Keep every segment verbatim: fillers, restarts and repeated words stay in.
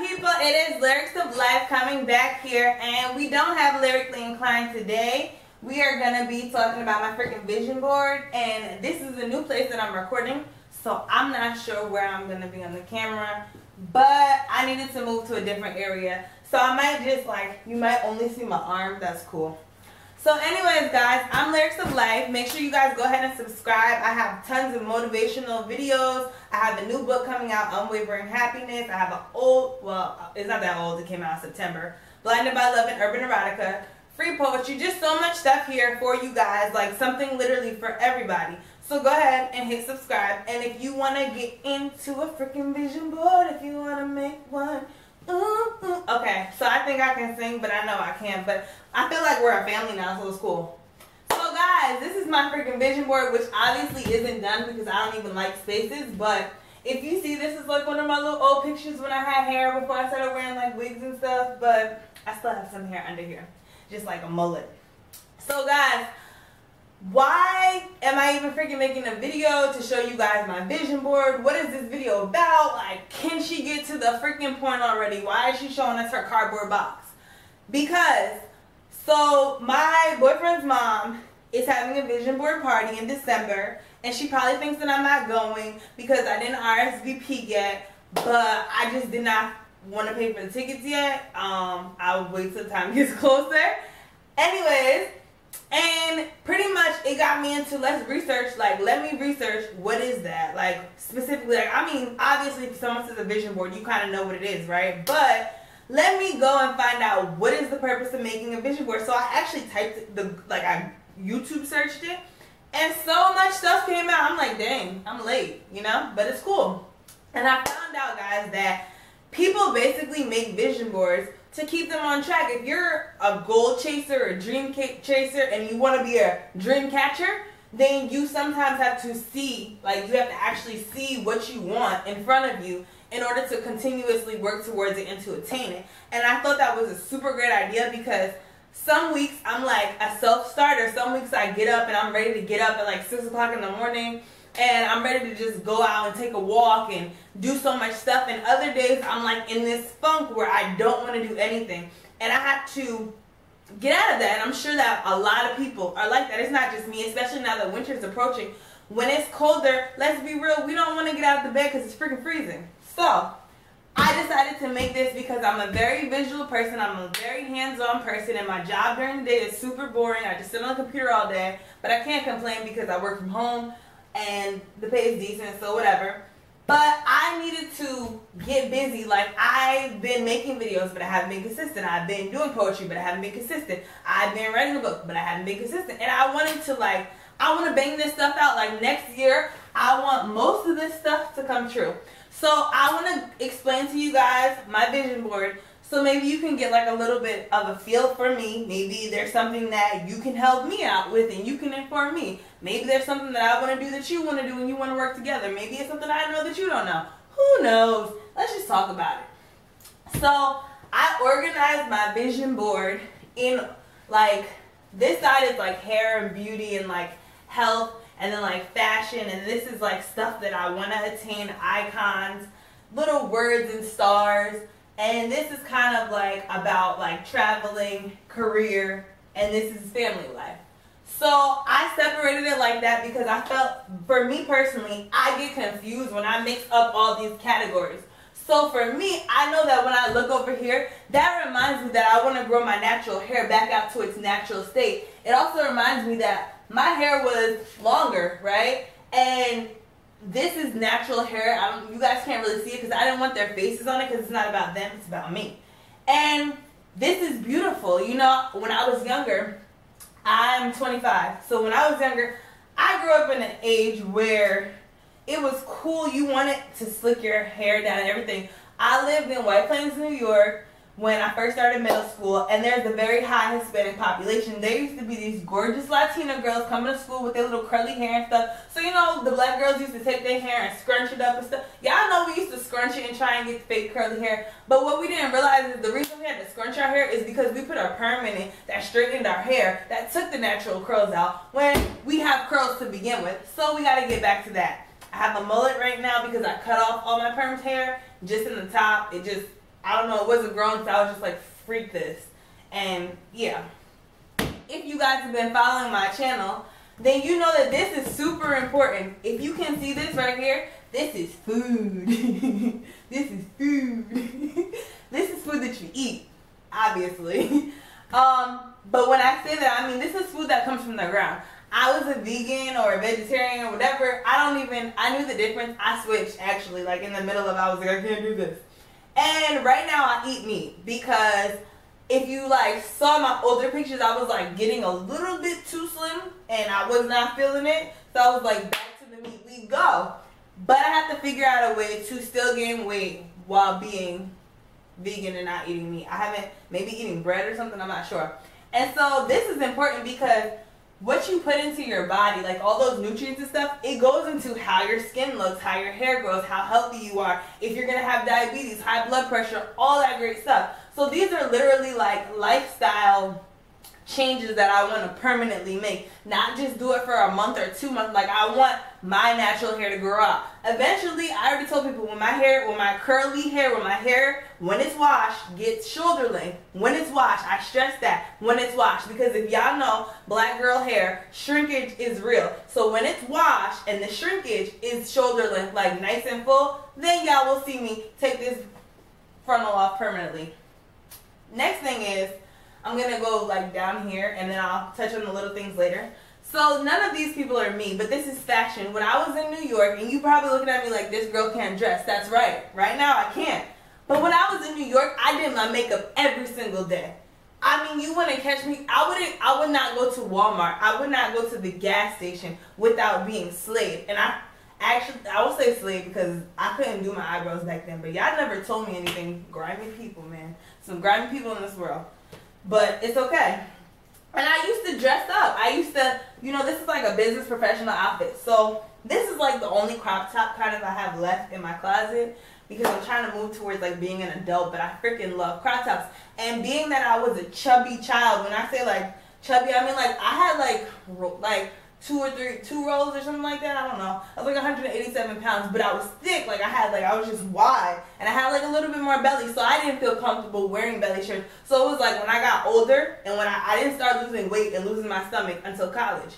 up, people? It is Leerics of Life coming back here, and we don't have Lyrically Inclined today. We are going to be talking about my freaking vision board, and this is a new place that I'm recording, so I'm not sure where I'm going to be on the camera, but I needed to move to a different area, so I might just, like, you might only see my arm. That's cool. So anyways, guys, I'm Leerics of Life. Make sure you guys go ahead and subscribe. I have tons of motivational videos. I have a new book coming out, Unwavering Happiness. I have an old, well, it's not that old. It came out in September. Blinded by Love and Urban Erotica. Free poetry. Just so much stuff here for you guys. Like something literally for everybody. So go ahead and hit subscribe. And if you want to get into a freaking vision board, if you want to make one. Okay, so I think I can sing, but I know I can't, but I feel like we're a family now, so it's cool. So guys, this is my freaking vision board, which obviously isn't done because I don't even like spaces, but if you see, this is like one of my little old pictures when I had hair before I started wearing like wigs and stuff, but I still have some hair under here, just like a mullet. So guys, why am I even freaking making a video to show you guys my vision board? What is this video about? Like, can she get to the freaking point already? Why is she showing us her cardboard box? Because, so my boyfriend's mom is having a vision board party in December, and she probably thinks that I'm not going because I didn't R S V P yet, but I just did not want to pay for the tickets yet. Um, I'll wait till the time gets closer. Anyways, and pretty much it got me into let's research, like let me research what is that, like specifically, like I mean obviously if someone says a vision board you kind of know what it is, right? But let me go and find out what is the purpose of making a vision board. So I actually typed the, like I YouTube searched it, and so much stuff came out. I'm like, dang, I'm late, you know, but it's cool. And I found out, guys, that people basically make vision boards to keep them on track. If you're a goal chaser or a dream chaser and you want to be a dream catcher, then you sometimes have to see, like you have to actually see what you want in front of you in order to continuously work towards it and to attain it. And I thought that was a super great idea because some weeks I'm like a self-starter. Some weeks I get up and I'm ready to get up at like six o'clock in the morning and I'm ready to just go out and take a walk and do so much stuff. And other days I'm like in this funk where I don't want to do anything, and I have to get out of that. And I'm sure that a lot of people are like that. It's not just me, especially now that winter's approaching. When it's colder, let's be real, we don't want to get out of the bed because it's freaking freezing. So I decided to make this because I'm a very visual person. I'm a very hands-on person, and my job during the day is super boring. I just sit on the computer all day, but I can't complain because I work from home and the pay is decent, so whatever. But I needed to get busy. Like, I've been making videos, but I haven't been consistent. I've been doing poetry, but I haven't been consistent. I've been writing a book, but I haven't been consistent. And I wanted to, like, I want to bang this stuff out. Like, next year, I want most of this stuff to come true. So I want to explain to you guys my vision board, so maybe you can get like a little bit of a feel for me. Maybe there's something that you can help me out with and you can inform me. Maybe there's something that I want to do that you want to do and you want to work together. Maybe it's something I know that you don't know. Who knows? Let's just talk about it. So I organized my vision board in like, this side is like hair and beauty and like health, and then like fashion, and this is like stuff that I want to attain, icons, little words and stars. And this is kind of like about like traveling, career, and this is family life. So I separated it like that because I felt, for me personally, I get confused when I mix up all these categories. So for me, I know that when I look over here, that reminds me that I want to grow my natural hair back out to its natural state. It also reminds me that my hair was longer, right? And this is natural hair. I don't, you guys can't really see it because I didn't want their faces on it because it's not about them, it's about me. And this is beautiful. You know, when I was younger, I'm twenty-five. So when I was younger, I grew up in an age where it was cool. You wanted to slick your hair down and everything. I lived in White Plains, New York when I first started middle school, and there's a very high Hispanic population. There used to be these gorgeous Latina girls coming to school with their little curly hair and stuff. So, you know, the black girls used to take their hair and scrunch it up and stuff. Y'all know we used to scrunch it and try and get fake curly hair. But what we didn't realize is the reason we had to scrunch our hair is because we put a perm in it that straightened our hair, that took the natural curls out when we have curls to begin with. So we got to get back to that. I have a mullet right now because I cut off all my permed hair just in the top. It just I don't know, it wasn't grown, so I was just like, freak this. And yeah, if you guys have been following my channel, then you know that this is super important. If you can see this right here, this is food. This is food. This is food that you eat, obviously. Um, but when I say that, I mean, this is food that comes from the ground. I was a vegan or a vegetarian or whatever. I don't even, I knew the difference. I switched, actually, like in the middle of, I was like, I can't do this. And right now I eat meat because if you like saw my older pictures, I was like getting a little bit too slim and I was not feeling it. So I was like, back to the meat we go. But I have to figure out a way to still gain weight while being vegan and not eating meat. I haven't, maybe eating bread or something, I'm not sure. And so this is important because what you put into your body, like all those nutrients and stuff, it goes into how your skin looks, how your hair grows, how healthy you are, if you're going to have diabetes, high blood pressure, all that great stuff. So these are literally like lifestyle changes that I want to permanently make, not just do it for a month or two months. Like I want my natural hair to grow out. Eventually, I already told people when my hair, when my curly hair, when my hair, when it's washed, gets shoulder length. When it's washed, I stress that, when it's washed, because if y'all know, black girl hair shrinkage is real. So when it's washed and the shrinkage is shoulder length, like nice and full, then y'all will see me take this frontal off permanently. Next thing is, I'm going to go like down here and then I'll touch on the little things later. So none of these people are me, but this is fashion. When I was in New York, and you probably looking at me like this girl can't dress. That's right. Right now I can't. But when I was in New York, I did my makeup every single day. I mean, you wouldn't catch me. I wouldn't, I would not go to Walmart. I would not go to the gas station without being slayed. And I actually, I will say slayed because I couldn't do my eyebrows back then, but y'all never told me anything. Grimy people, man. Some grimy people in this world. But it's okay. And I used to dress up. I used to, you know, this is like a business professional outfit. So this is like the only crop top kind of I have left in my closet because I'm trying to move towards like being an adult, but I freaking love crop tops. And being that I was a chubby child, when I say like chubby, I mean like I had like like two or three, two rolls or something like that. I don't know. I was like one hundred eighty-seven pounds, but I was thick. Like I had like, I was just wide and I had like a little bit more belly. So I didn't feel comfortable wearing belly shirts. So it was like when I got older and when I, I didn't start losing weight and losing my stomach until college,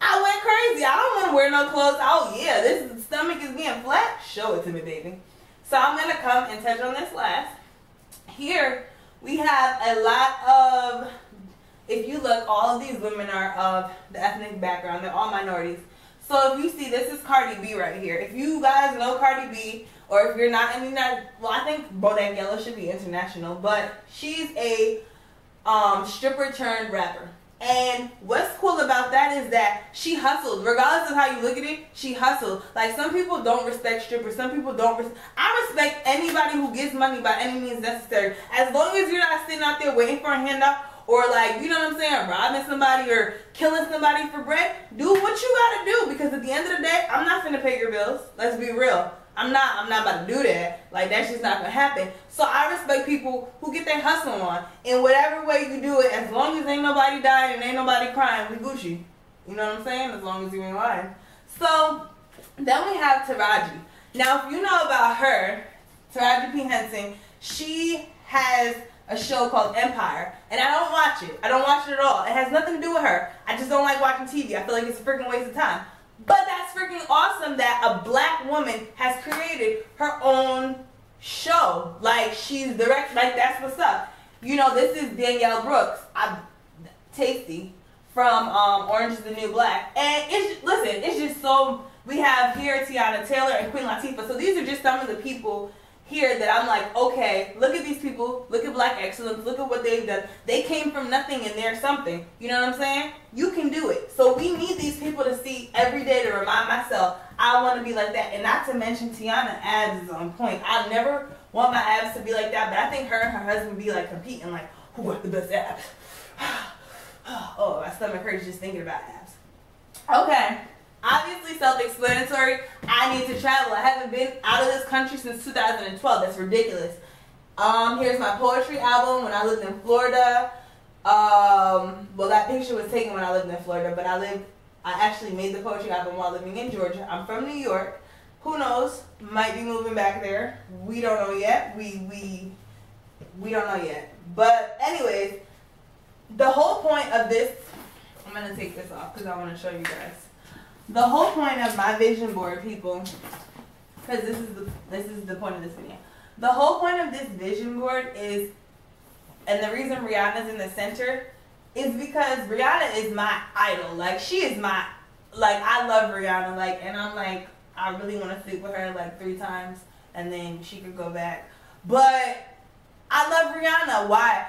I went crazy. I don't want to wear no clothes. Oh yeah, this stomach is getting flat. Show it to me, baby. So I'm going to come and touch on this last. Here we have a lot of, if you look, all of these women are of the ethnic background. They're all minorities. So if you see, this is Cardi B right here. If you guys know Cardi B, or if you're not, I mean, not, well, I think Bodak Yellow should be international, but she's a um, stripper turned rapper. And what's cool about that is that she hustled. Regardless of how you look at it, she hustled. Like, some people don't respect strippers. Some people don't. Res I respect anybody who gets money by any means necessary. As long as you're not sitting out there waiting for a handout, or like, you know what I'm saying, robbing somebody or killing somebody for bread, do what you gotta do, because at the end of the day, I'm not finna pay your bills. Let's be real. I'm not, I'm not about to do that. Like, that's just not gonna happen. So I respect people who get their hustle on. In whatever way you do it, as long as ain't nobody dying and ain't nobody crying, we Gucci. You know what I'm saying? As long as you ain't lying. So then we have Taraji. Now, if you know about her, Taraji P. Henson, she has a show called Empire, and I don't watch it. I don't watch it at all. It has nothing to do with her. I just don't like watching T V. I feel like it's a freaking waste of time. But that's freaking awesome that a black woman has created her own show. Like, she's direct. Like, that's what's up. You know, this is Danielle Brooks, I, Tasty, from um, Orange Is the New Black. And it's listen, it's just so, we have here Tiana Taylor and Queen Latifah. So these are just some of the people here that I'm like, okay, look at these people, look at black excellence, look at what they've done. They came from nothing and they're something. You know what I'm saying? You can do it. So we need these people to see every day to remind myself, I want to be like that. And not to mention Tiana abs is on point. I never want my abs to be like that, but I think her and her husband be like competing, like, who got the best abs? Oh, my stomach hurts just thinking about abs. Okay. Obviously self-explanatory, I need to travel. I haven't been out of this country since two thousand twelve. That's ridiculous. Um, here's my poetry album when I lived in Florida. Um, well, that picture was taken when I lived in Florida, but I lived, I actually made the poetry album while living in Georgia. I'm from New York. Who knows? Might be moving back there. We don't know yet. We, we we don't know yet. But anyways, the whole point of this, I'm going to take this off because I want to show you guys. The whole point of my vision board, people, because this is the, this is the point of this video. The whole point of this vision board is, and the reason Rihanna's in the center is because Rihanna is my idol. Like, she is my, like, I love Rihanna. Like, and I'm like, I really want to sleep with her like three times and then she could go back. But I love Rihanna. Why?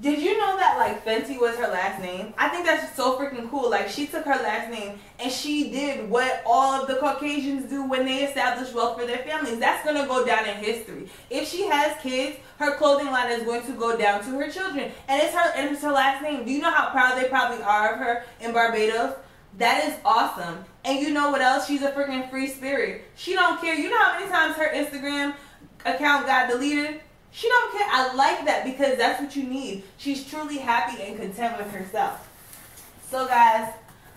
Did you know that, like, Fenty was her last name? I think that's so freaking cool. Like, she took her last name and she did what all of the Caucasians do when they establish wealth for their families. That's going to go down in history. If she has kids, her clothing line is going to go down to her children. And it's her, and it's her last name. Do you know how proud they probably are of her in Barbados? That is awesome. And you know what else? She's a freaking free spirit. She don't care. You know how many times her Instagram account got deleted? She don't care. I like that because that's what you need. She's truly happy and content with herself. So guys,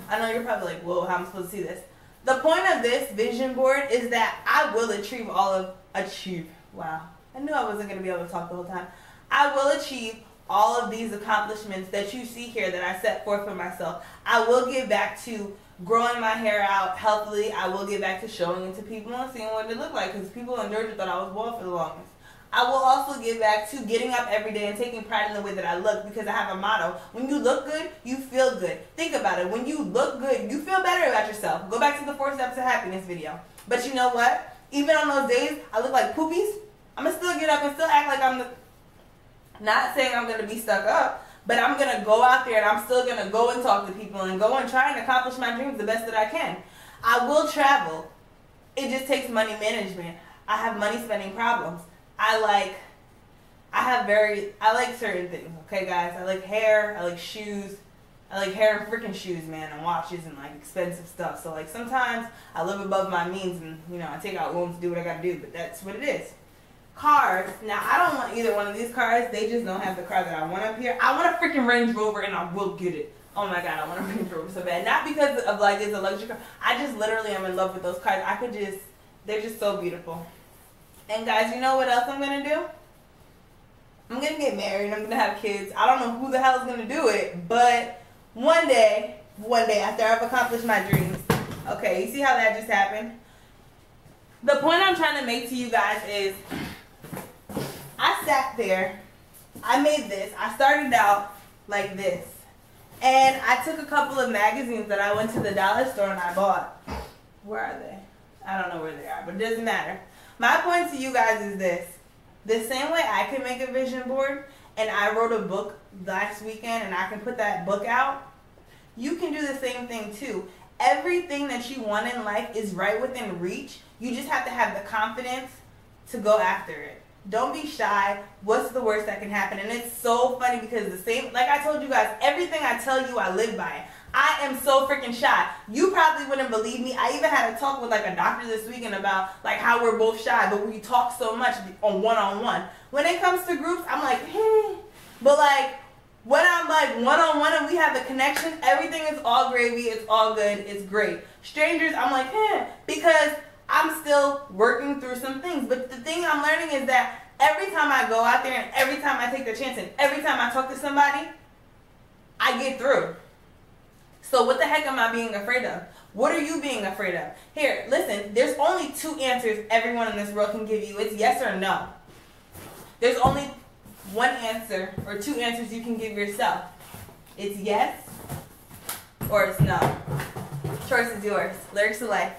I know you're probably like, whoa, how am I supposed to see this? The point of this vision board is that I will achieve all of, achieve, wow. I knew I wasn't going to be able to talk the whole time. I will achieve all of these accomplishments that you see here that I set forth for myself. I will get back to growing my hair out healthily. I will get back to showing it to people and seeing what it looked like because people in Georgia thought I was bald for the longest. I will also get back to getting up every day and taking pride in the way that I look because I have a motto. When you look good, you feel good. Think about it. When you look good, you feel better about yourself. Go back to the four steps to happiness video. But you know what? Even on those days I look like poopies, I'm going to still get up and still act like I'm the... Not saying I'm going to be stuck up, but I'm going to go out there and I'm still going to go and talk to people and go and try and accomplish my dreams the best that I can. I will travel. It just takes money management. I have money spending problems. I like, I have very, I like certain things, okay guys? I like hair, I like shoes, I like hair and freaking shoes, man, and watches and like expensive stuff. So like sometimes I live above my means and, you know, I take out loans to do what I gotta do, but that's what it is. Cars, now I don't want either one of these cars, they just don't have the car that I want up here. I want a freaking Range Rover and I will get it. Oh my God, I want a Range Rover so bad. Not because of like it's a luxury car, I just literally am in love with those cars. I could just, they're just so beautiful. And guys, you know what else I'm going to do? I'm going to get married. I'm going to have kids. I don't know who the hell is going to do it. But one day, one day after I've accomplished my dreams. Okay, you see how that just happened? The point I'm trying to make to you guys is I sat there. I made this. I started out like this. And I took a couple of magazines that I went to the dollar store and I bought. Where are they? I don't know where they are, but it doesn't matter. My point to you guys is this. The same way I can make a vision board and I wrote a book last weekend and I can put that book out, you can do the same thing too. Everything that you want in life is right within reach. You just have to have the confidence to go after it. Don't be shy. What's the worst that can happen? And it's so funny because the same, like I told you guys, everything I tell you, I live by it. I am so freaking shy. You probably wouldn't believe me. I even had a talk with like a doctor this weekend about like how we're both shy, but we talk so much on one-on-one. When it comes to groups, I'm like, hmm. But like when I'm like one-on-one and we have a connection, everything is all gravy. It's all good. It's great. Strangers, I'm like, hmm, because I'm still working through some things. But the thing I'm learning is that every time I go out there and every time I take the chance and every time I talk to somebody, I get through. So what the heck am I being afraid of? What are you being afraid of? Here, listen, there's only two answers everyone in this world can give you. It's yes or no. There's only one answer or two answers you can give yourself. It's yes or it's no. Choice is yours. Lyrics of Life.